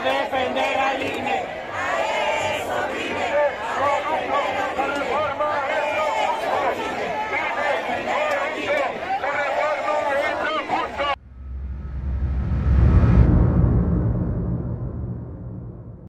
defender al INE.